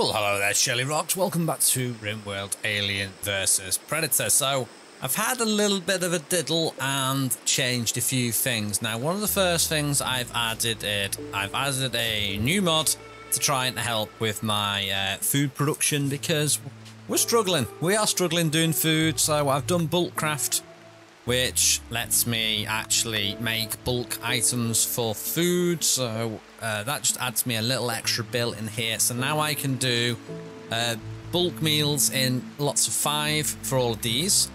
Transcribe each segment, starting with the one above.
Well, hello there, shirlierox. Welcome back to RimWorld Alien vs Predator. So, I've had a little bit of a diddle and changed a few things. Now, one of the first things I've added a new mod to try and help with my food production, because we're struggling. We are struggling doing food, so I've done Bulkcraft, which lets me actually make bulk items for food, so that just adds me a little extra bill in here. So now I can do bulk meals in lots of 5 for all of these.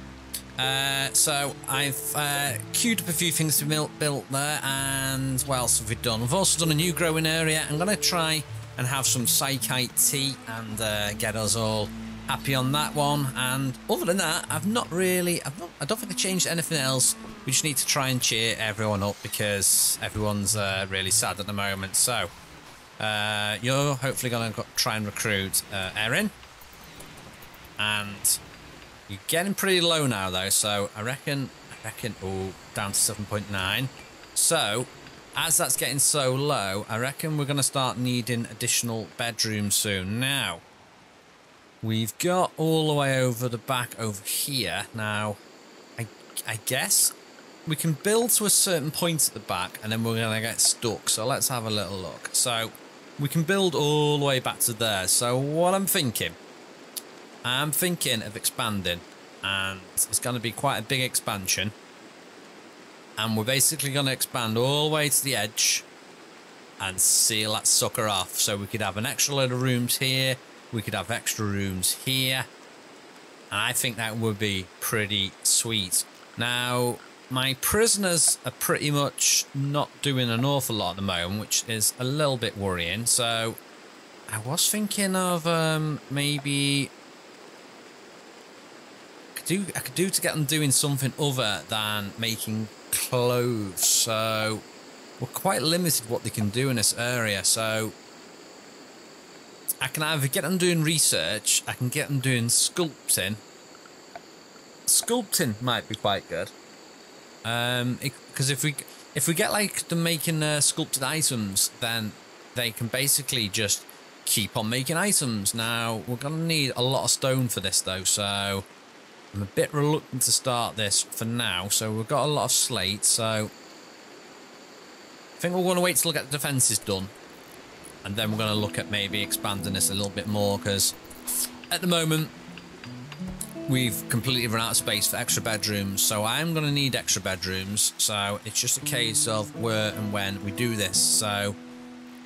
So I've queued up a few things to build there, and what else have we done? We've also done a new growing area. I'm going to try and have some psychite tea and get us all happy on that one. And other than that, I don't think I changed anything else. We just need to try and cheer everyone up, because everyone's really sad at the moment. So you're hopefully going to try and recruit Erin, and you're getting pretty low now though, so I reckon oh, down to 7.9. so as that's getting so low, I reckon we're going to start needing additional bedrooms soon. Now we've got all the way over the back over here. Now, I guess we can build to a certain point at the back, and then we're going to get stuck. So let's have a little look. So we can build all the way back to there. So what I'm thinking of expanding, and it's going to be quite a big expansion. And we're basically going to expand all the way to the edge and seal that sucker off. So we could have an extra load of rooms here. We could have extra rooms here, and I think that would be pretty sweet. Now, my prisoners are pretty much not doing an awful lot at the moment, which is a little bit worrying. So I was thinking of maybe I could do to get them doing something other than making clothes. So we're quite limited what they can do in this area. So I can either get them doing research, I can get them doing sculpting. Sculpting might be quite good. Because if we get like them making sculpted items, then they can basically just keep on making items. Now, we're going to need a lot of stone for this though, so I'm a bit reluctant to start this for now. So we've got a lot of slate, so I think we're going to wait till we get the defences done. And then we're going to look at maybe expanding this a little bit more, because at the moment we've completely run out of space for extra bedrooms. So I'm going to need extra bedrooms. So it's just a case of where and when we do this. So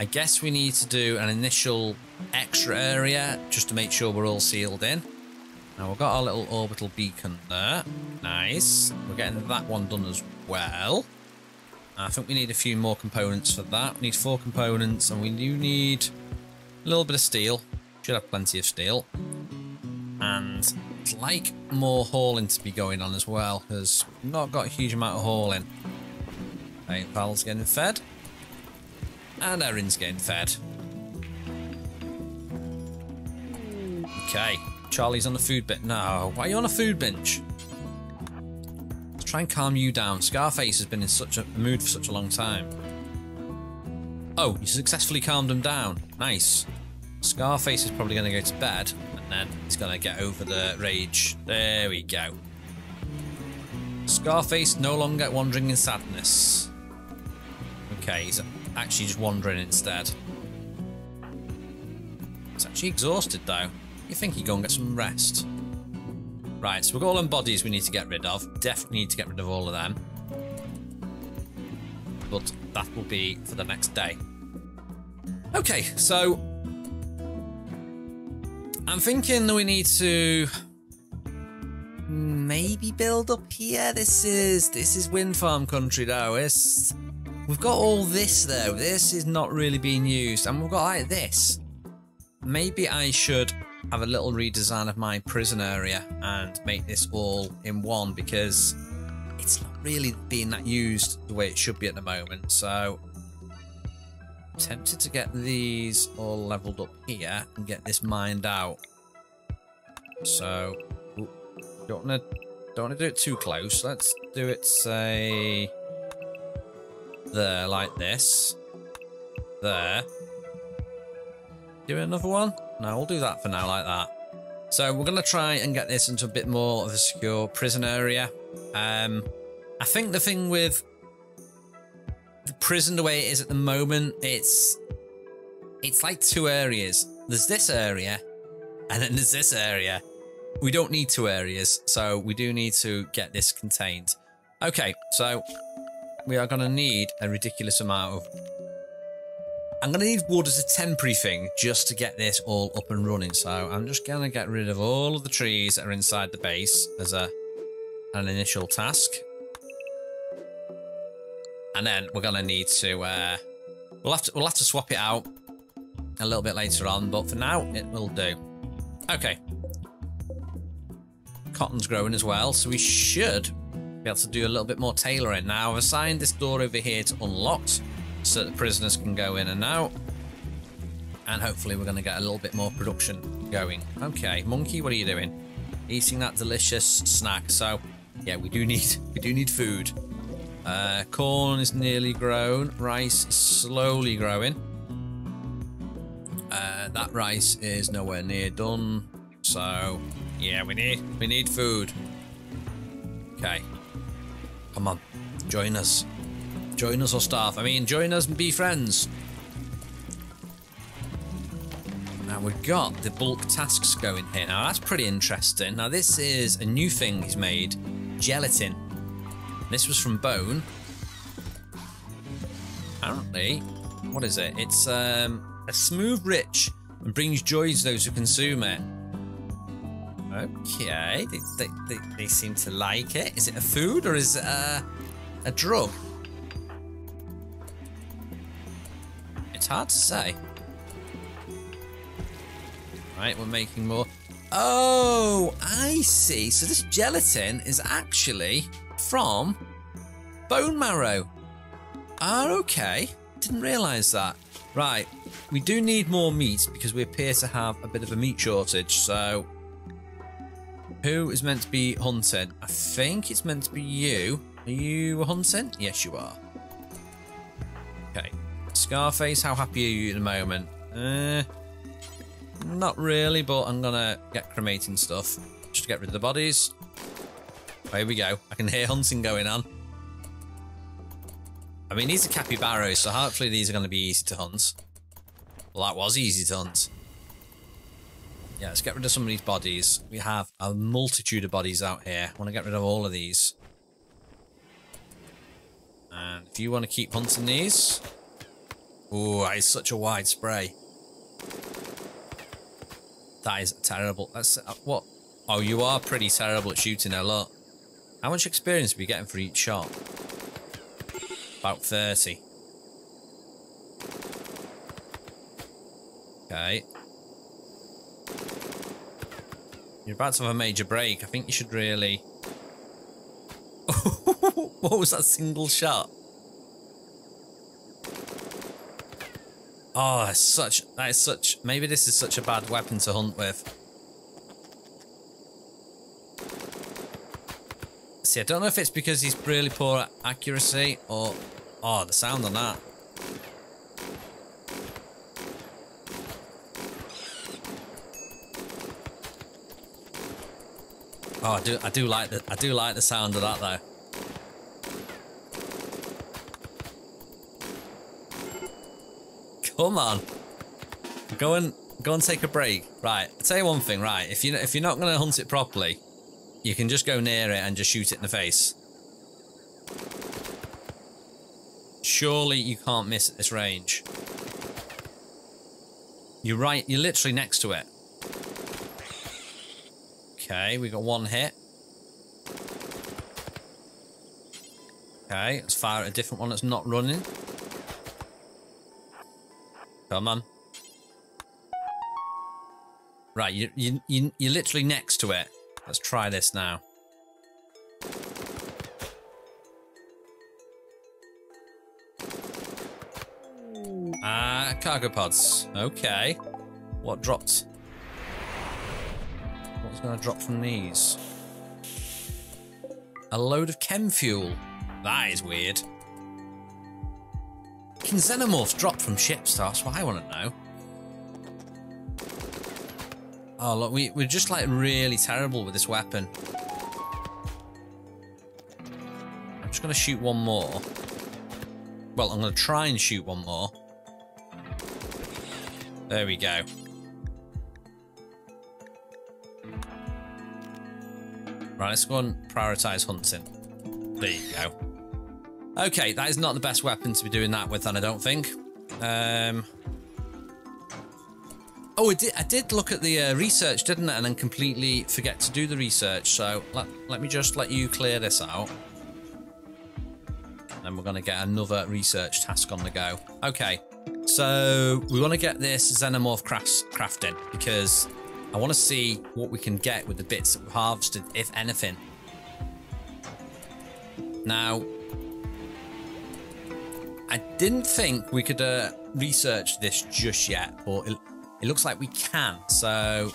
I guess we need to do an initial extra area just to make sure we're all sealed in. Now we've got our little orbital beacon there. Nice. We're getting that one done as well. I think we need a few more components for that. We need 4 components, and we do need a little bit of steel. Should have plenty of steel. And it's like more hauling to be going on as well, because we've not got a huge amount of hauling. Okay, Val's getting fed. And Erin's getting fed. Okay, Charlie's on the food bin. No, why are you on a food bench? Try and calm you down. Scarface has been in such a mood for such a long time. Oh, you successfully calmed him down. Nice. Scarface is probably going to go to bed, and then he's going to get over the rage. There we go. Scarface no longer wandering in sadness. Okay, he's actually just wandering instead. He's actually exhausted though. You think he'd go and get some rest. Right, so we've got all them bodies we need to get rid of. Definitely need to get rid of all of them. But that will be for the next day. Okay, so I'm thinking that we need to maybe build up here. This is wind farm country though. We've got all this though. This is not really being used. And we've got like this. Maybe I should have a little redesign of my prison area and make this all in one, because it's not really being that used the way it should be at the moment. So I'm tempted to get these all leveled up here and get this mined out. So don't want to do it too close. Let's do it, say, there, like this. There. Give it another one? No, we'll do that for now like that. So we're going to try and get this into a bit more of a secure prison area. I think the thing with the prison, the way it is at the moment, it's like two areas. There's this area and then there's this area. We don't need two areas, so we do need to get this contained. Okay, so we are going to need a ridiculous amount of... I'm going to need wood as a temporary thing just to get this all up and running. So I'm just going to get rid of all of the trees that are inside the base as an initial task. And then we're going to need to... we'll have to swap it out a little bit later on, but for now it will do. Okay. Cotton's growing as well, so we should be able to do a little bit more tailoring. Now, I've assigned this door over here to unlocked so that the prisoners can go in and out. And hopefully we're going to get a little bit more production going. Okay, monkey, what are you doing? Eating that delicious snack. So, yeah, we do need food. Corn is nearly grown. Rice is slowly growing. That rice is nowhere near done. So, yeah, we need food. Okay. Come on. Join us. Join us or starve. I mean, join us and be friends. Now, we've got the bulk tasks going here. Now, that's pretty interesting. Now, this is a new thing he's made. Gelatin. This was from bone. Apparently, what is it? It's a smooth, rich, and brings joy to those who consume it. Okay, they seem to like it. Is it a food or is it a drug? It's hard to say. Right, we're making more. Oh, I see. So this gelatin is actually from bone marrow. Oh, okay. Didn't realise that. Right, we do need more meat because we appear to have a bit of a meat shortage, so... Who is meant to be hunting? I think it's meant to be you. Are you hunting? Yes, you are. Okay. Scarface, how happy are you at the moment? Not really, but I'm going to get cremating stuff just to get rid of the bodies. Oh, here we go. I can hear hunting going on. I mean, these are capybaras, so hopefully these are going to be easy to hunt. Well, that was easy to hunt. Yeah, let's get rid of some of these bodies. We have a multitude of bodies out here. I want to get rid of all of these. And if you want to keep hunting these... Ooh, that is such a wide spray. That is terrible. That's... what? Oh, you are pretty terrible at shooting a lot. How much experience are we getting for each shot? About 30. Okay. You're about to have a major break. I think you should really... What was that single shot? Oh, that's such... That is such... Maybe this is such a bad weapon to hunt with. See, I don't know if it's because he's really poor at accuracy or... Oh, the sound on that. Oh, I do like the sound of that though. Come on, go and take a break. Right, I'll tell you one thing. Right, if you're not going to hunt it properly, you can just go near it and just shoot it in the face. Surely you can't miss at this range. You're right. You're literally next to it. Okay, we got one hit. Okay, let's fire at a different one that's not running. Come on. Right, you're literally next to it. Let's try this now. Cargo pods. Okay. What dropped? What's going to drop from these? A load of chem fuel. That is weird. Can xenomorphs drop from ships? That's what I want to know. Oh, look, we're just like really terrible with this weapon. I'm just going to shoot one more. Well, I'm going to try and shoot one more. There we go. Right, let's go and prioritize hunting. There you go. Okay, that is not the best weapon to be doing that with, and I don't think. Oh, I did look at the research, didn't I? And then completely forget to do the research. So let me just let you clear this out. And we're going to get another research task on the go. Okay, so we want to get this xenomorph crafting because I want to see what we can get with the bits that we've harvested, if anything. Now, I didn't think we could research this just yet, but it looks like we can, so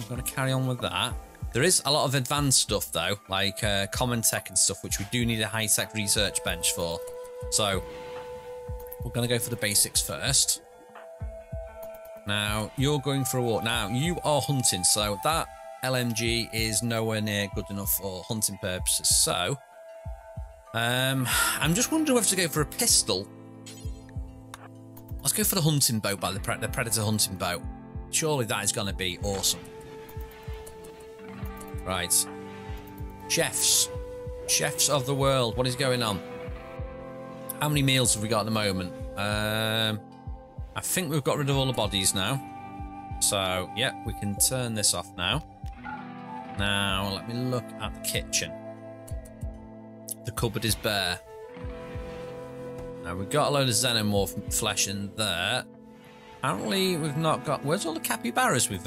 we're going to carry on with that. There is a lot of advanced stuff, though, like common tech and stuff, which we do need a high-tech research bench for. So we're going to go for the basics first. Now, you're going for a walk. Now, you are hunting, so that LMG is nowhere near good enough for hunting purposes. So I'm just wondering whether to go for a pistol. Let's go for the hunting bow, by the Predator hunting bow. Surely that is going to be awesome. Right. Chefs. Chefs of the world. What is going on? How many meals have we got at the moment? I think we've got rid of all the bodies now. So, yeah, we can turn this off now. Now, let me look at the kitchen. The cupboard is bare. Now, we've got a load of xenomorph flesh in there. Apparently, we've not got... Where's all the capybaras we've...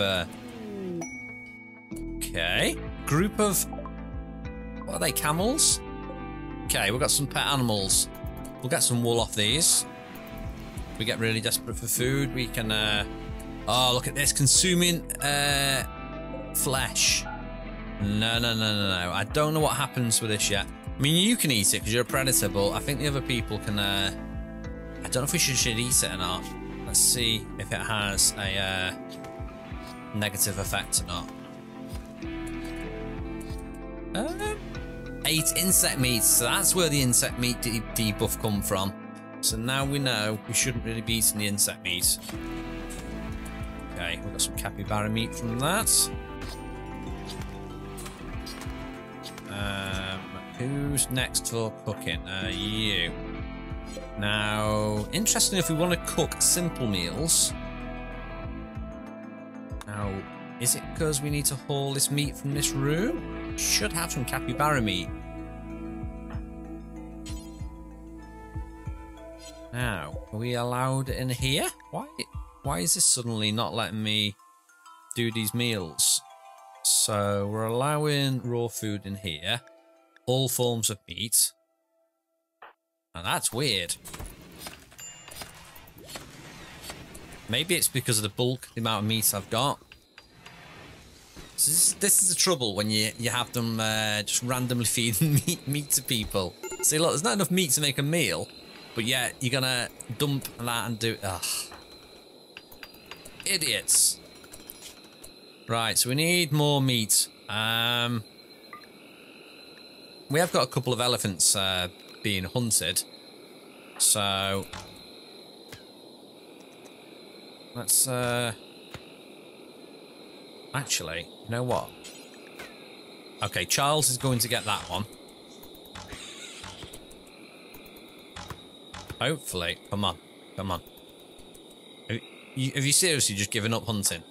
Okay. Group of... What are they, camels? Okay, we've got some pet animals. We'll get some wool off these. We get really desperate for food. We can oh, look at this, consuming flesh. No, I don't know what happens with this yet. I mean, you can eat it because you're a predator, but I think the other people can I don't know if we should eat it or not. Let's see if it has a negative effect or not. Ate insect meat, so that's where the insect meat debuff come from. So now we know we shouldn't really be eating the insect meat. Okay, we've got some capybara meat from that. Who's next for cooking? You. Now, interestingly, if we want to cook simple meals... Now, is it because we need to haul this meat from this room? Should have some capybara meat. Now, are we allowed in here? Why is this suddenly not letting me do these meals? So, we're allowing raw food in here. All forms of meat. Now, that's weird. Maybe it's because of the bulk, the amount of meat I've got. So this is the trouble when you have them just randomly feeding meat to people. See, look, there's not enough meat to make a meal. But yeah, you're gonna dump that and do... Ugh. Idiots. Right, so we need more meat. We have got a couple of elephants being hunted. So... Let's... Actually, you know what? Okay, Charles is going to get that one. Hopefully. Come on. Come on. Have you seriously just given up hunting?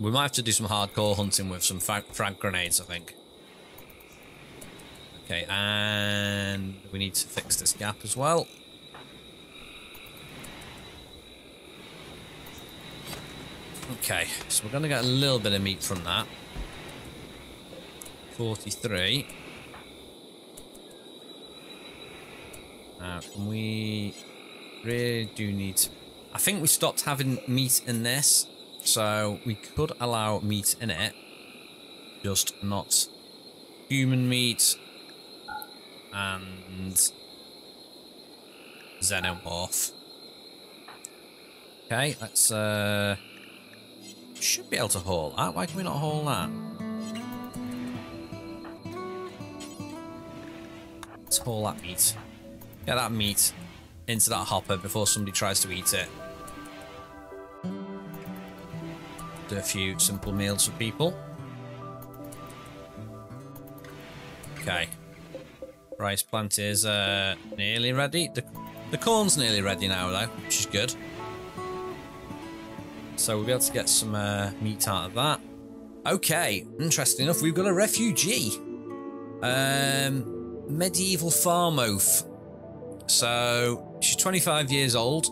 We might have to do some hardcore hunting with some frag grenades, I think. Okay, and we need to fix this gap as well. Okay, so we're going to get a little bit of meat from that. 43. We really do need to... I think we stopped having meat in this, so we could allow meat in it, just not human meat and xenomorph. Okay, let's Should be able to haul that. Why can we not haul that? Let's haul that meat. Get that meat into that hopper before somebody tries to eat it. Do a few simple meals for people. Okay. Rice plant is nearly ready. The corn's nearly ready now though, which is good. So we'll be able to get some meat out of that. Okay, interesting enough, we've got a refugee. Medieval farm oaf. So she's 25 years old.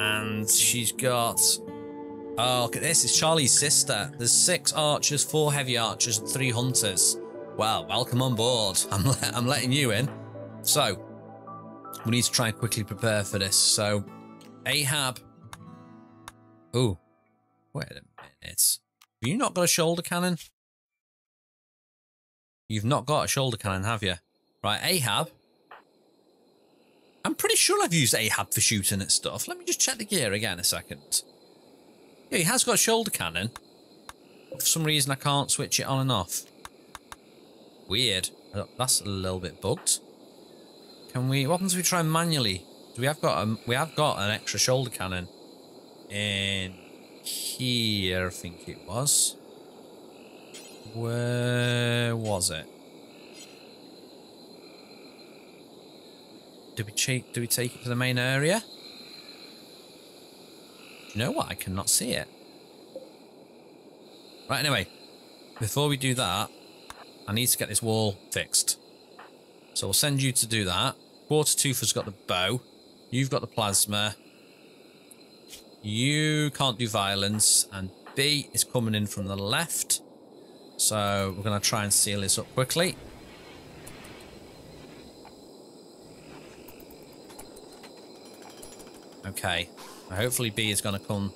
And she's got... Oh, look at this, it's Charlie's sister. There's 6 archers, 4 heavy archers, and 3 hunters. Well, welcome on board. I'm letting you in. So, we need to try and quickly prepare for this. So, Ahab... Oh, wait a minute. Have you not got a shoulder cannon? You've not got a shoulder cannon, have you? Right, Ahab. I'm pretty sure I've used Ahab for shooting at stuff. Let me just check the gear again a second. Yeah, he has got a shoulder cannon. But for some reason, I can't switch it on and off. Weird. That's a little bit bugged. Can we? What happens if we try manually? Do we have got a, we have got an extra shoulder cannon. In here, I think it was. Where was it? Do we take it to the main area? You know what? I cannot see it. Right, anyway. Before we do that, I need to get this wall fixed. So we'll send you to do that. Quartertoofer's got the bow. You've got the plasma. You can't do violence, and B is coming in from the left. So we're going to try and seal this up quickly. Okay. Hopefully B is going to come.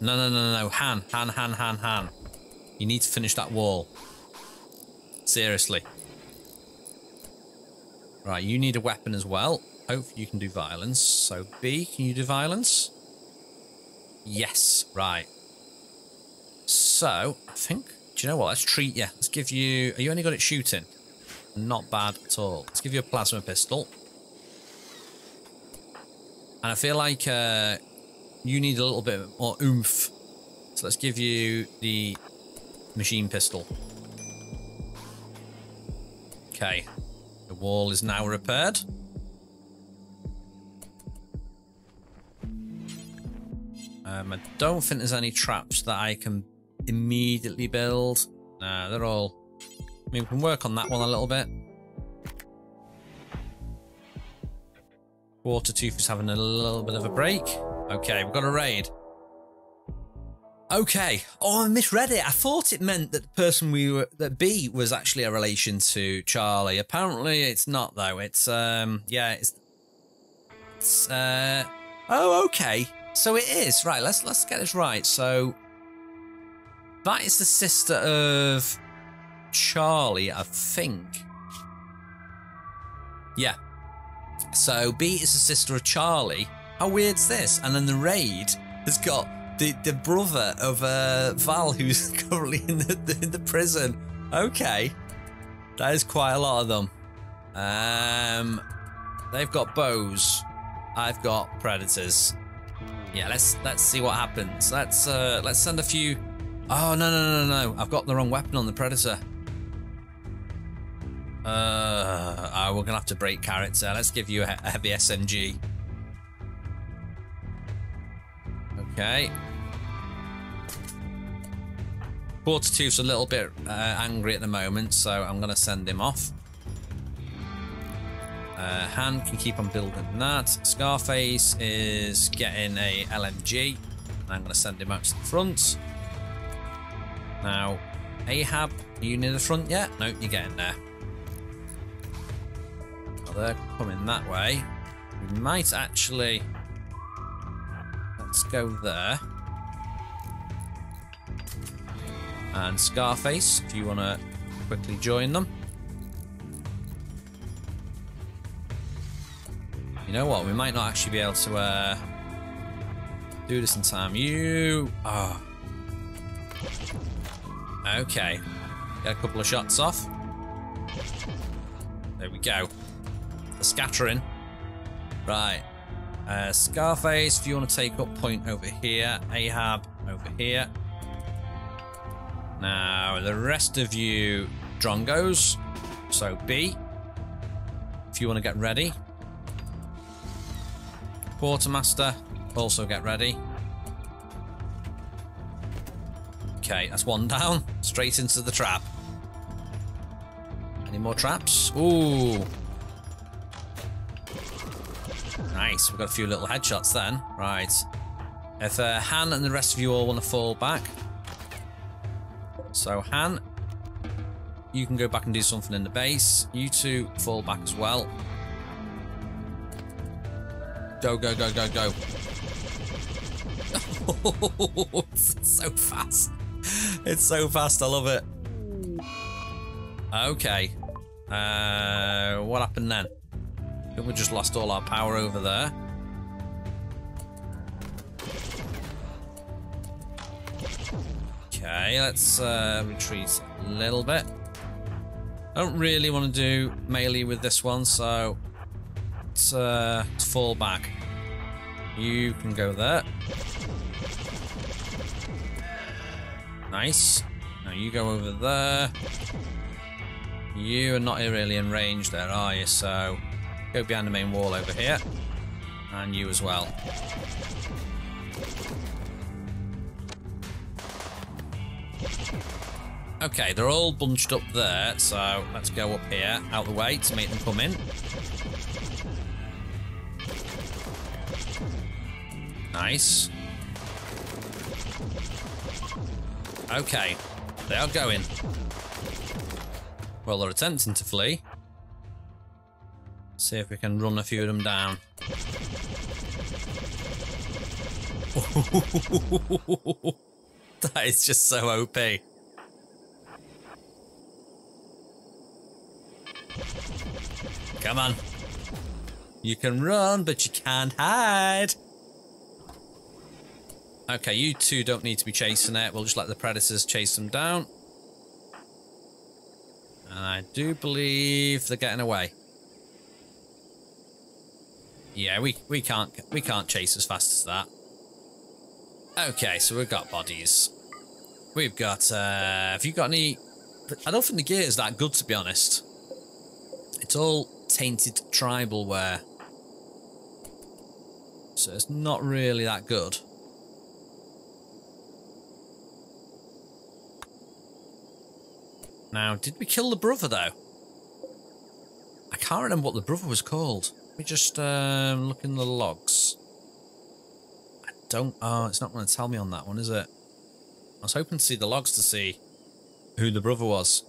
No, no, no, no, no. Han. You need to finish that wall. Seriously. Right, you need a weapon as well. Hopefully you can do violence. So B, can you do violence? Yes, right. So, I think... Do you know what? Let's treat you. Let's give you... Are you only good at shooting? Not bad at all. Let's give you a plasma pistol. And I feel like you need a little bit more oomph. So let's give you the machine pistol. Okay. The wall is now repaired. I don't think there's any traps that I can immediately build. No, they're all... I mean, we can work on that one a little bit. Watertooth is having a little bit of a break. Okay, we've got a raid. Okay. Oh, I misread it. I thought it meant that the person we were... That B was actually a relation to Charlie. Apparently, it's not, though. It's, yeah, it's oh, okay. So it is. Right, let's get this right. So that is the sister of Charlie, I think. Yeah. So B is the sister of Charlie. How weird is this? And then the raid has got the brother of Val, who's currently in the prison. Okay. That is quite a lot of them. They've got bows. I've got predators. Yeah, let's see what happens. Let's send a few. Oh no no no no! I've got the wrong weapon on the predator. Oh, we're gonna have to break character. Let's give you a heavy SMG. Okay. Quartertooth's a little bit angry at the moment, so I'm gonna send him off. Han can keep on building that. Scarface is getting a LMG. I'm going to send him out to the front. Now, Ahab, are you near the front yet? No, you're getting there. Well, they're coming that way. We might actually... Let's go there. And Scarface, if you want to quickly join them. You know what? We might not actually be able to Do this in time. You are. Okay. Get a couple of shots off. There we go. The scattering. Right. Scarface, if you want to take up point over here. Ahab over here. Now, the rest of you drongos. So B. If you want to get ready. Quartermaster, also get ready. Okay, that's one down. Straight into the trap. Any more traps? Ooh. Nice, we've got a few little headshots then. Right. If Han and the rest of you all want to fall back. So Han, you can go back and do something in the base. You two fall back as well. Go, go, go, go, go. Oh, it's so fast. It's so fast, I love it. Okay. What happened then? I think we just lost all our power over there. Okay, let's retreat a little bit. I don't really want to do melee with this one, so let's fall back. You can go there. Nice. Now you go over there. You are not really in range there, are you? So go behind the main wall over here. And you as well. Okay, they're all bunched up there, so let's go up here, out the way to make them come in. Nice. Okay, they are going. Well, they're attempting to flee. See if we can run a few of them down. That is just so OP. Come on. You can run, but you can't hide. Okay, you two don't need to be chasing it. We'll just let the predators chase them down. And I do believe they're getting away. Yeah, we can't chase as fast as that. Okay, so we've got bodies. We've got have you got any? I don't think the gear is that good, to be honest. It's all tainted tribal wear. So it's not really that good. Now, did we kill the brother, though? I can't remember what the brother was called. Let me just look in the logs. I don't... Oh, it's not going to tell me on that one, is it? I was hoping to see the logs to see who the brother was.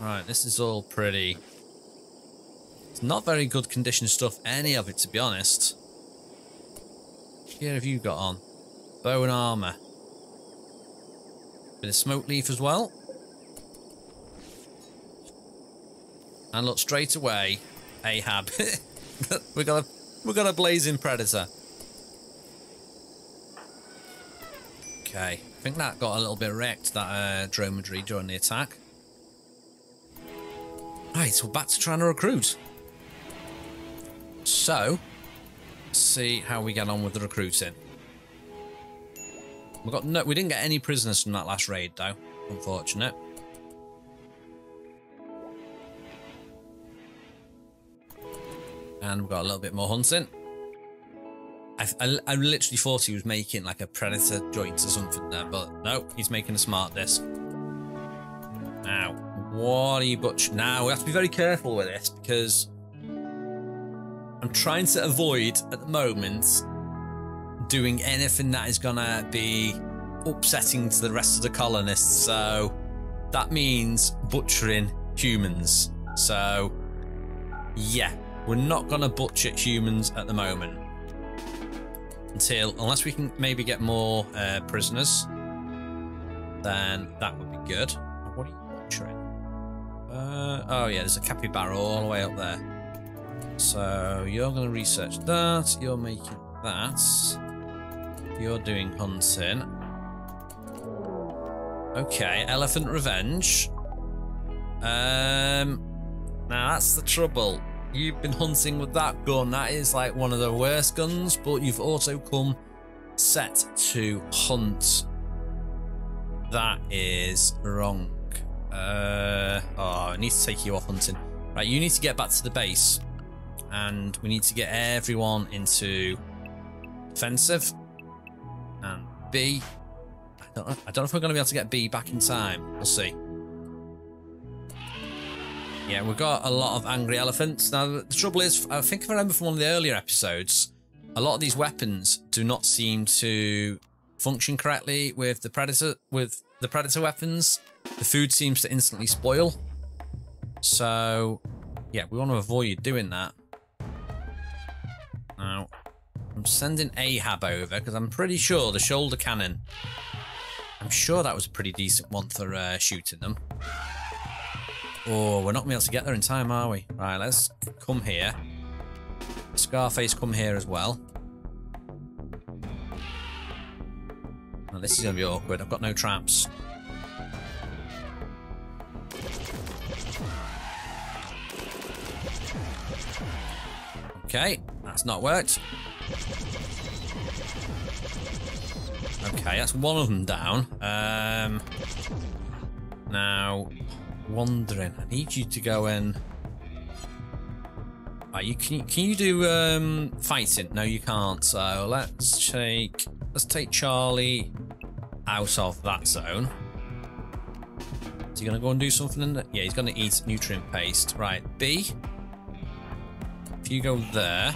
Right, this is all pretty... It's not very good condition stuff, any of it, to be honest. What gear have you got on? Bow and armour. Bit of smoke leaf as well. And look, straight away, Ahab. we got a blazing predator. Okay, I think that got a little bit wrecked, that dromedary during the attack. Right, so we're back to trying to recruit. So, let's see how we get on with the recruiting. We got no. We didn't get any prisoners from that last raid, though. Unfortunate. And we got a little bit more hunting. I literally thought he was making like a predator joint or something there, but no, he's making a smart disk. Now, what are you butchering? Now we have to be very careful with this because I'm trying to avoid at the moment doing anything that is gonna be upsetting to the rest of the colonists, so that means butchering humans. So yeah, we're not gonna butcher humans at the moment unless we can maybe get more prisoners, then that would be good. What are you butchering? Oh yeah, there's a capybara all the way up there, so you're gonna research that, you're making that. You're doing hunting. Okay, elephant revenge. Now that's the trouble. You've been hunting with that gun. That is like one of the worst guns, but you've also come set to hunt. That is wrong. Oh, I need to take you off hunting. Right, you need to get back to the base. And we need to get everyone into defensive. And B. I don't know if we're going to be able to get B back in time. We'll see. Yeah, we've got a lot of angry elephants. Now, the trouble is, I think if I remember from one of the earlier episodes, a lot of these weapons do not seem to function correctly with the Predator weapons. The food seems to instantly spoil. So, yeah, we want to avoid doing that. Now, I'm sending Ahab over because I'm pretty sure the shoulder cannon, I'm sure that was a pretty decent one for shooting them. Oh, we're not going to be able to get there in time, are we? Right, let's come here. Scarface, come here as well. Now, this is going to be awkward. I've got no traps. Okay, that's not worked. Okay, that's one of them down. Now... Wandering. I need you to go in. Right, you can you do fighting? No, you can't. So let's take Charlie out of that zone. Is he gonna go and do something in there? Yeah, he's gonna eat nutrient paste. Right, B. If you go there,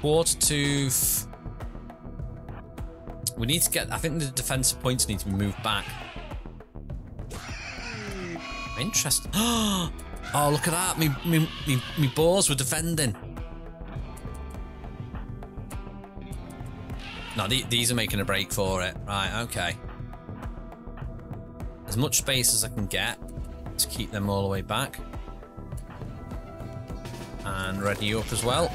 quarter to. We need to get. I think the defensive points need to be moved back. Interesting. Oh, look at that. Me boars were defending. No, these are making a break for it. Right, okay. As much space as I can get to keep them all the way back. And ready up as well.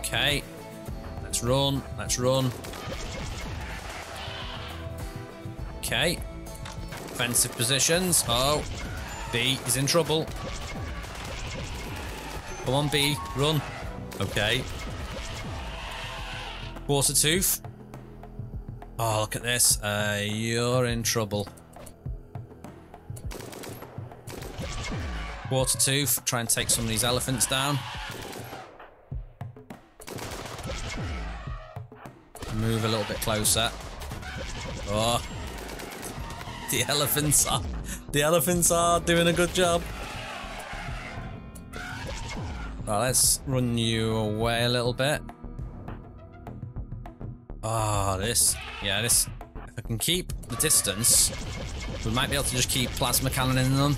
Okay. Let's run. Let's run. Okay. Defensive positions. Oh, B is in trouble. Come on, B, run. Okay. Quarter tooth. Oh, look at this. You're in trouble. Quarter tooth. Try and take some of these elephants down. Move a little bit closer. Oh. The elephants are doing a good job. Right, let's run you away a little bit. Ah, this. If I can keep the distance, we might be able to just keep plasma cannoning them.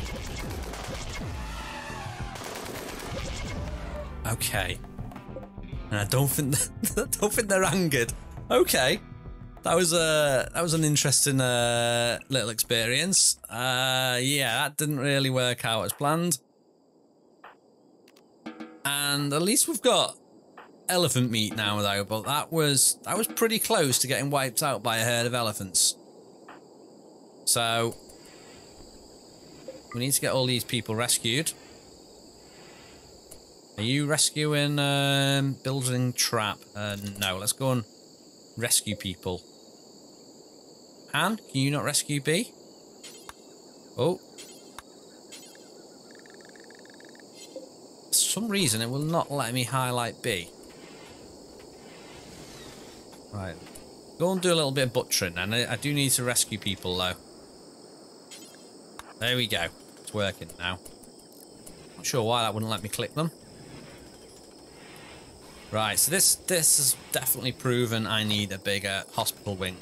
Okay. And I don't think they're angered. Okay. That was an interesting little experience. Yeah, that didn't really work out as planned. And at least we've got elephant meat now, though. But that was pretty close to getting wiped out by a herd of elephants. So we need to get all these people rescued. Are you rescuing? Building trap? No. Let's go and rescue people. Anne, can you not rescue B? Oh. For some reason, it will not let me highlight B. Right. Go and do a little bit of butchering, and I do need to rescue people, though. There we go. It's working now. Not sure why that wouldn't let me click them. Right, so this has definitely proven I need a bigger hospital wing.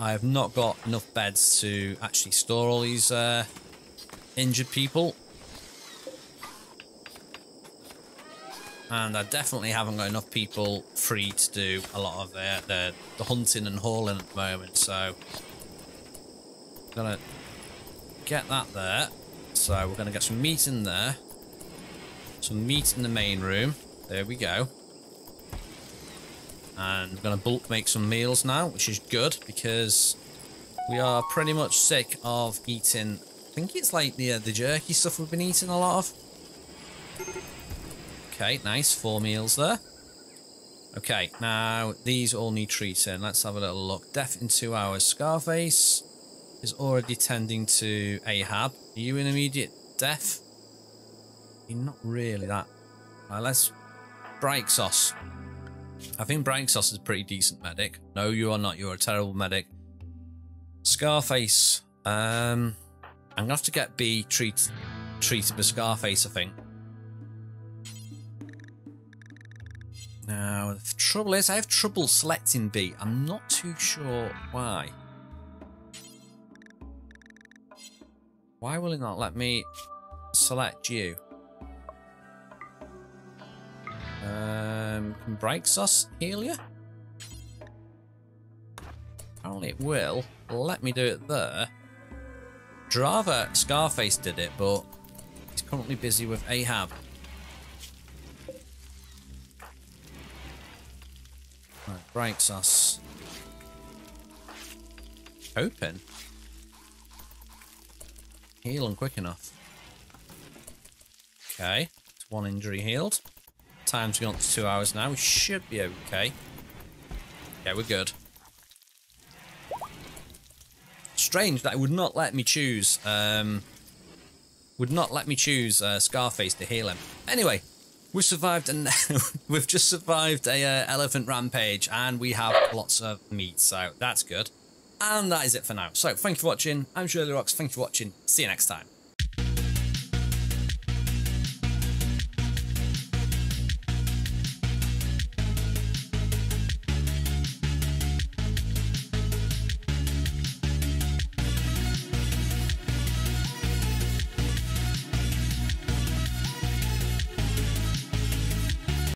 I have not got enough beds to actually store all these injured people. And I definitely haven't got enough people free to do a lot of the hunting and hauling at the moment. So, I'm going to get that there. So, we're going to get some meat in there. Some meat in the main room. There we go. And I'm going to bulk make some meals now, which is good because we are pretty much sick of eating. I think it's like the jerky stuff we've been eating a lot of. Okay, nice. 4 meals there. Okay, now these all need treating. Let's have a little look. Death in 2 hours. Scarface is already tending to Ahab. Are you in immediate death? You're not really that. Let's... Bright Sauce. I think Bright Sauce is a pretty decent medic. No, you are not. You're a terrible medic. Scarface. I'm going to have to get B treated with Scarface, I think. Now, the trouble is I have trouble selecting B. I'm not too sure why. Why will it not let me select you? Can Bright Sauce heal you? Apparently it will. Let me do it there. Drava Scarface did it, but he's currently busy with Ahab. Right, Bright Sauce. Open. Healing quick enough. Okay, it's 1 injury healed. Time's gone to 2 hours now. We should be okay. Yeah, we're good. Strange that it would not let me choose. Scarface to heal him. Anyway, we survived, and we've just survived a elephant rampage, and we have lots of meat, so that's good. And that is it for now. So, thank you for watching. I'm shirlierox. Thank you for watching. See you next time.